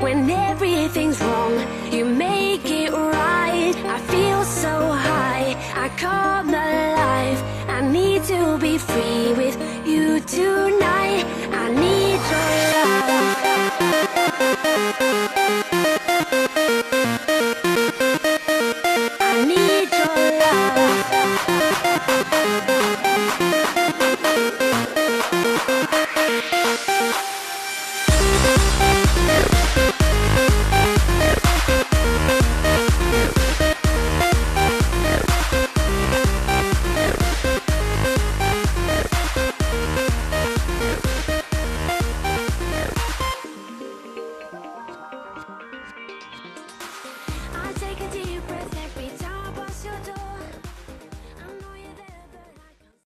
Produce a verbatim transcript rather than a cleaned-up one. when everything's wrong, you make it right. I feel so high, I call my